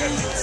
Good.